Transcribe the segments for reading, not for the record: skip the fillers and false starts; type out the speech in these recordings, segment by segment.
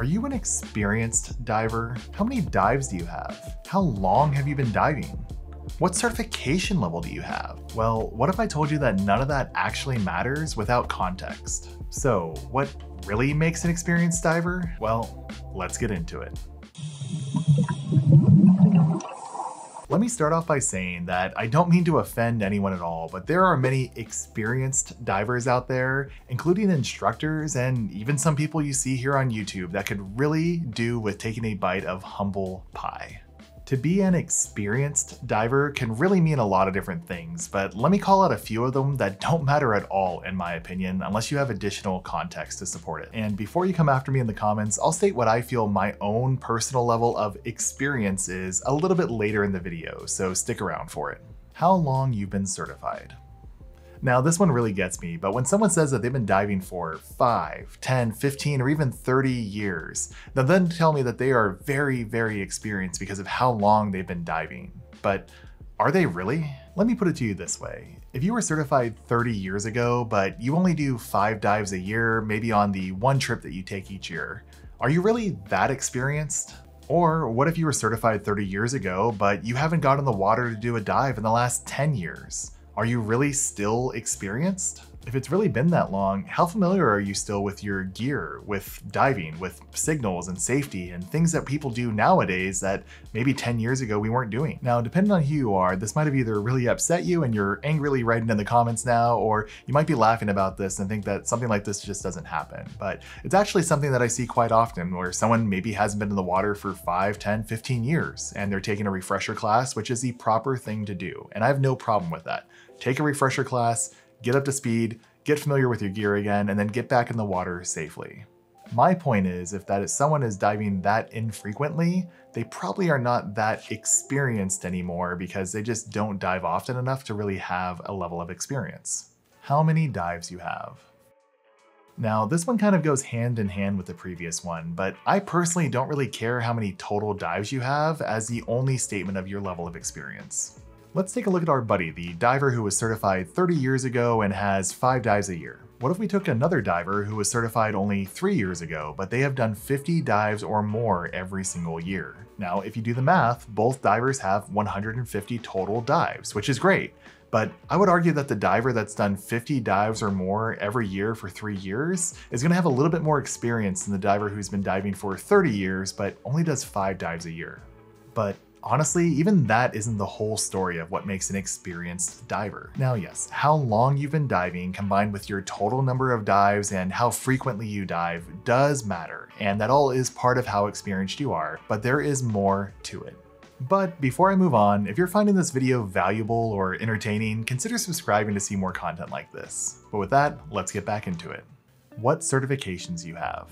Are you an experienced diver? How many dives do you have? How long have you been diving? What certification level do you have? Well, what if I told you that none of that actually matters without context? So, what really makes an experienced diver? Well, let's get into it. Let me start off by saying that I don't mean to offend anyone at all, but there are many experienced divers out there, including instructors and even some people you see here on YouTube that could really do with taking a bite of humble pie. To be an experienced diver can really mean a lot of different things, but let me call out a few of them that don't matter at all in my opinion, unless you have additional context to support it. And before you come after me in the comments, I'll state what I feel my own personal level of experience is a little bit later in the video, so stick around for it. How long you've been certified. Now this one really gets me, but when someone says that they've been diving for 5, 10, 15, or even 30 years, they'll then tell me that they are very, very experienced because of how long they've been diving. But are they really? Let me put it to you this way. If you were certified 30 years ago, but you only do 5 dives a year, maybe on the one trip that you take each year, are you really that experienced? Or what if you were certified 30 years ago, but you haven't gone in the water to do a dive in the last 10 years? Are you really still experienced? If it's really been that long, how familiar are you still with your gear, with diving, with signals and safety and things that people do nowadays that maybe 10 years ago we weren't doing? Now, depending on who you are, this might have either really upset you and you're angrily writing in the comments now, or you might be laughing about this and think that something like this just doesn't happen. But it's actually something that I see quite often where someone maybe hasn't been in the water for 5, 10, 15 years and they're taking a refresher class, which is the proper thing to do. And I have no problem with that. Take a refresher class, get up to speed, get familiar with your gear again, and then get back in the water safely. My point is, if someone is diving that infrequently, they probably are not that experienced anymore because they just don't dive often enough to really have a level of experience. How many dives you have? Now, this one kind of goes hand in hand with the previous one, but I personally don't really care how many total dives you have as the only statement of your level of experience. Let's take a look at our buddy, the diver who was certified 30 years ago and has 5 dives a year. What if we took another diver who was certified only 3 years ago, but they have done 50 dives or more every single year? Now, if you do the math, both divers have 150 total dives, which is great. But I would argue that the diver that's done 50 dives or more every year for 3 years is gonna have a little bit more experience than the diver who's been diving for 30 years, but only does 5 dives a year. But honestly, even that isn't the whole story of what makes an experienced diver. Now, yes, how long you've been diving combined with your total number of dives and how frequently you dive does matter, and that all is part of how experienced you are, but there is more to it. But before I move on, if you're finding this video valuable or entertaining, consider subscribing to see more content like this. But with that, let's get back into it. What certifications you have.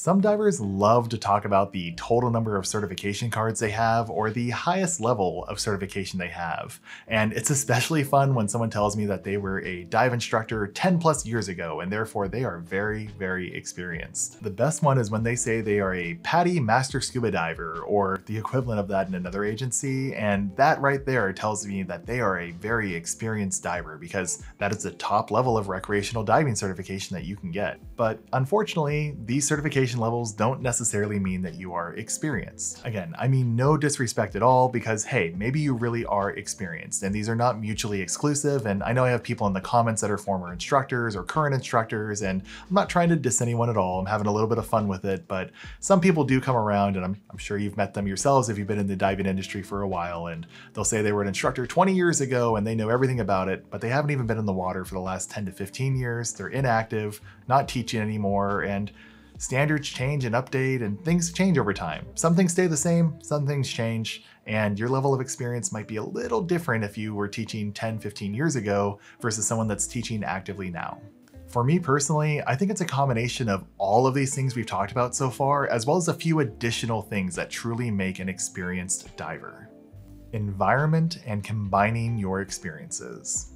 Some divers love to talk about the total number of certification cards they have or the highest level of certification they have. And it's especially fun when someone tells me that they were a dive instructor 10+ years ago and therefore they are very, very experienced. The best one is when they say they are a PADI Master Scuba Diver or the equivalent of that in another agency, and that right there tells me that they are a very experienced diver because that is the top level of recreational diving certification that you can get. But unfortunately, these certifications levels don't necessarily mean that you are experienced. Again, I mean no disrespect at all because hey, maybe you really are experienced and these are not mutually exclusive, and I know I have people in the comments that are former instructors or current instructors, and I'm not trying to diss anyone at all. I'm having a little bit of fun with it, but some people do come around, and I'm sure you've met them yourselves if you've been in the diving industry for a while, and they'll say they were an instructor 20 years ago and they know everything about it, but they haven't even been in the water for the last 10 to 15 years. They're inactive, not teaching anymore, and standards change and update and things change over time. Some things stay the same, some things change, and your level of experience might be a little different if you were teaching 10, 15 years ago versus someone that's teaching actively now. For me personally, I think it's a combination of all of these things we've talked about so far, as well as a few additional things that truly make an experienced diver. Environment and combining your experiences.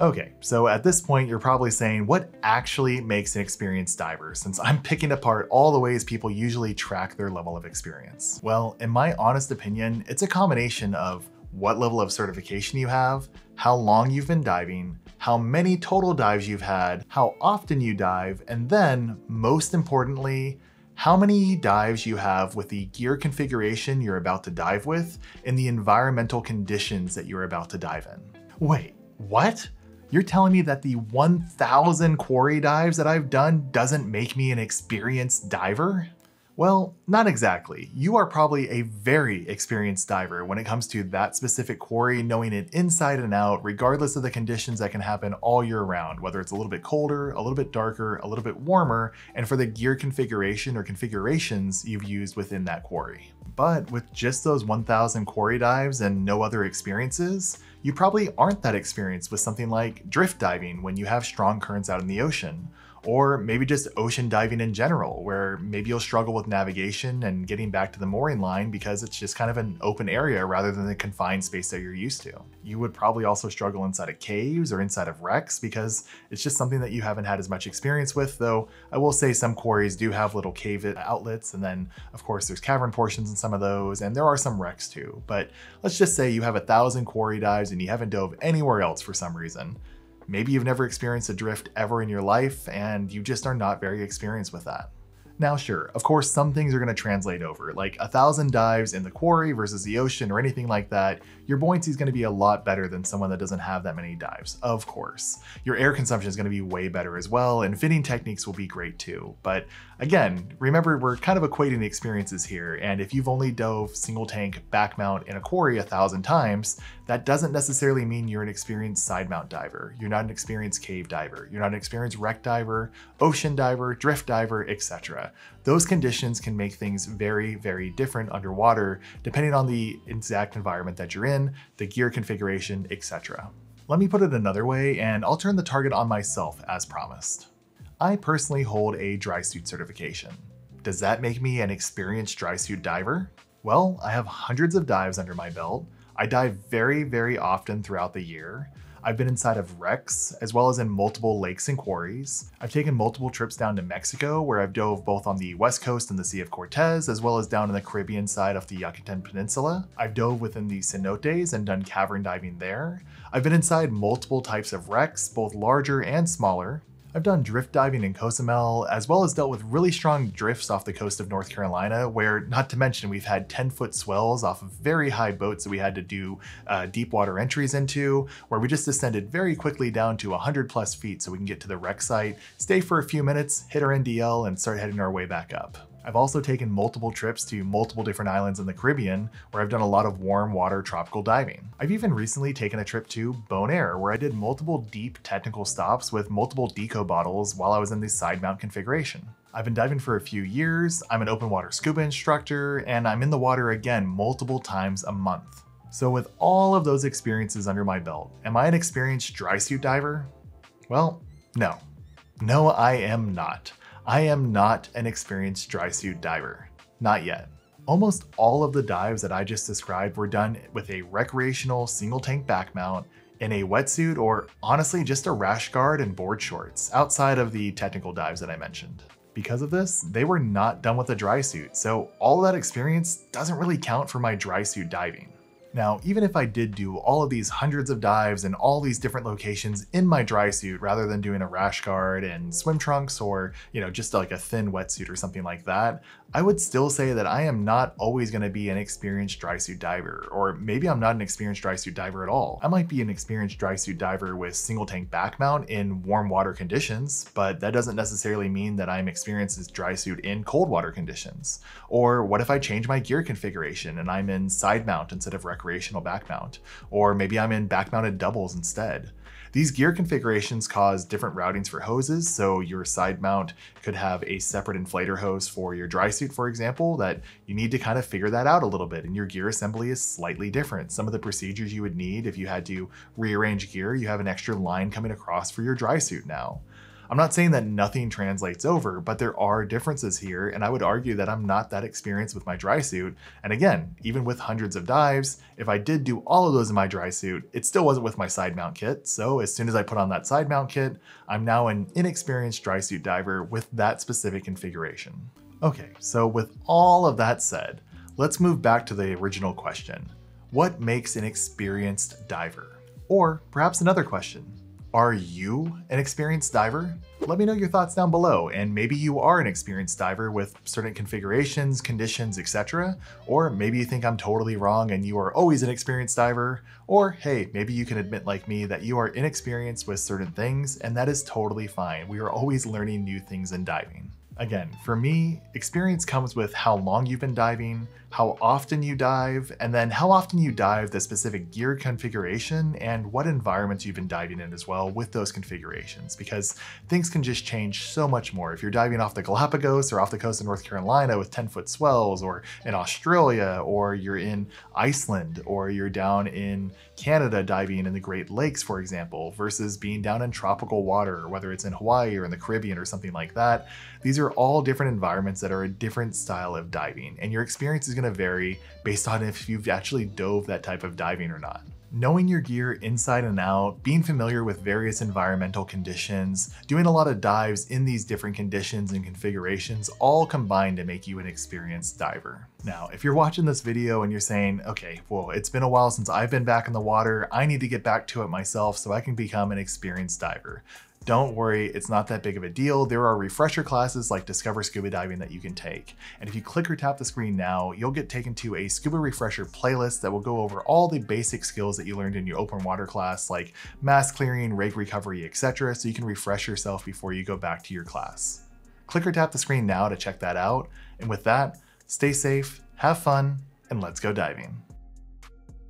Okay, so at this point, you're probably saying, what actually makes an experienced diver, since I'm picking apart all the ways people usually track their level of experience? Well, in my honest opinion, it's a combination of what level of certification you have, how long you've been diving, how many total dives you've had, how often you dive, and then most importantly, how many dives you have with the gear configuration you're about to dive with and the environmental conditions that you're about to dive in. Wait, what? You're telling me that the 1,000 quarry dives that I've done doesn't make me an experienced diver? Well, not exactly. You are probably a very experienced diver when it comes to that specific quarry, knowing it inside and out, regardless of the conditions that can happen all year round, whether it's a little bit colder, a little bit darker, a little bit warmer, and for the gear configuration or configurations you've used within that quarry. But with just those 1,000 quarry dives and no other experiences, you probably aren't that experienced with something like drift diving when you have strong currents out in the ocean, or maybe just ocean diving in general, where maybe you'll struggle with navigation and getting back to the mooring line because it's just kind of an open area rather than the confined space that you're used to. You would probably also struggle inside of caves or inside of wrecks because it's just something that you haven't had as much experience with, though I will say some quarries do have little cave outlets, and then of course there's cavern portions in some of those, and there are some wrecks too. But let's just say you have 1,000 quarry dives and you haven't dove anywhere else for some reason. Maybe you've never experienced a drift ever in your life and you just are not very experienced with that. Now sure, of course some things are going to translate over, like 1,000 dives in the quarry versus the ocean or anything like that. Your buoyancy is going to be a lot better than someone that doesn't have that many dives, of course. Your air consumption is going to be way better as well, and fitting techniques will be great too. But again, remember we're kind of equating the experiences here, and if you've only dove single tank back mount in a quarry 1,000 times, that doesn't necessarily mean you're an experienced side mount diver, you're not an experienced cave diver, you're not an experienced wreck diver, ocean diver, drift diver, etc. Those conditions can make things very, very different underwater, depending on the exact environment that you're in, the gear configuration, etc. Let me put it another way, and I'll turn the target on myself as promised. I personally hold a dry suit certification. Does that make me an experienced dry suit diver? Well, I have hundreds of dives under my belt. I dive very, very often throughout the year. I've been inside of wrecks, as well as in multiple lakes and quarries. I've taken multiple trips down to Mexico, where I've dove both on the west coast in the Sea of Cortez, as well as down in the Caribbean side of the Yucatan Peninsula. I've dove within the cenotes and done cavern diving there. I've been inside multiple types of wrecks, both larger and smaller. I've done drift diving in Cozumel, as well as dealt with really strong drifts off the coast of North Carolina, where, not to mention, we've had 10-foot swells off of very high boats that we had to do deep water entries into, where we just descended very quickly down to 100-plus feet so we can get to the wreck site, stay for a few minutes, hit our NDL, and start heading our way back up. I've also taken multiple trips to multiple different islands in the Caribbean, where I've done a lot of warm water tropical diving. I've even recently taken a trip to Bonaire, where I did multiple deep technical stops with multiple deco bottles while I was in the side mount configuration. I've been diving for a few years, I'm an open water scuba instructor, and I'm in the water again multiple times a month. So with all of those experiences under my belt, am I an experienced dry suit diver? Well, no. No, I am not. I am not an experienced dry suit diver, not yet. Almost all of the dives that I just described were done with a recreational single tank back mount in a wetsuit, or honestly just a rash guard and board shorts, outside of the technical dives that I mentioned. Because of this, they were not done with a dry suit, so all that experience doesn't really count for my dry suit diving. Now, even if I did do all of these hundreds of dives in all these different locations in my dry suit, rather than doing a rash guard and swim trunks, or, you know, just like a thin wetsuit or something like that, I would still say that I am not always going to be an experienced dry suit diver, or maybe I'm not an experienced dry suit diver at all. I might be an experienced dry suit diver with single tank back mount in warm water conditions, but that doesn't necessarily mean that I'm experienced as dry suit in cold water conditions. Or what if I change my gear configuration and I'm in side mount instead of recreational back mount, or maybe I'm in back mounted doubles instead. These gear configurations cause different routings for hoses, so your side mount could have a separate inflator hose for your dry suit, for example, that you need to kind of figure that out a little bit, and your gear assembly is slightly different. Some of the procedures you would need if you had to rearrange gear, you have an extra line coming across for your dry suit now. I'm not saying that nothing translates over, but there are differences here, and I would argue that I'm not that experienced with my dry suit. And again, even with hundreds of dives, if I did do all of those in my dry suit, it still wasn't with my side mount kit. So as soon as I put on that side mount kit, I'm now an inexperienced dry suit diver with that specific configuration. Okay, so with all of that said, let's move back to the original question. What makes an experienced diver? Or perhaps another question. Are you an experienced diver? but let me know your thoughts down below, and maybe you are an experienced diver with certain configurations, conditions, etc. Or maybe you think I'm totally wrong and you are always an experienced diver. Or hey, maybe you can admit like me that you are inexperienced with certain things, and that is totally fine. We are always learning new things in diving. Again, for me, experience comes with how long you've been diving, how often you dive, and then how often you dive the specific gear configuration and what environments you've been diving in as well with those configurations, because things can just change so much more. If you're diving off the Galapagos or off the coast of North Carolina with 10-foot swells, or in Australia, or you're in Iceland, or you're down in Canada diving in the Great Lakes, for example, versus being down in tropical water, whether it's in Hawaii or in the Caribbean or something like that, these are all different environments that are a different style of diving, and your experience is going to vary based on if you've actually dove that type of diving or not. Knowing your gear inside and out, being familiar with various environmental conditions, doing a lot of dives in these different conditions and configurations all combine to make you an experienced diver. Now, if you're watching this video and you're saying, okay, well, it's been a while since I've been back in the water, I need to get back to it myself so I can become an experienced diver. Don't worry, it's not that big of a deal. There are refresher classes like Discover Scuba Diving that you can take. And if you click or tap the screen now, you'll get taken to a scuba refresher playlist that will go over all the basic skills that you learned in your open water class, like mass clearing, rake recovery, etc., so you can refresh yourself before you go back to your class. Click or tap the screen now to check that out. And with that, stay safe, have fun, and let's go diving.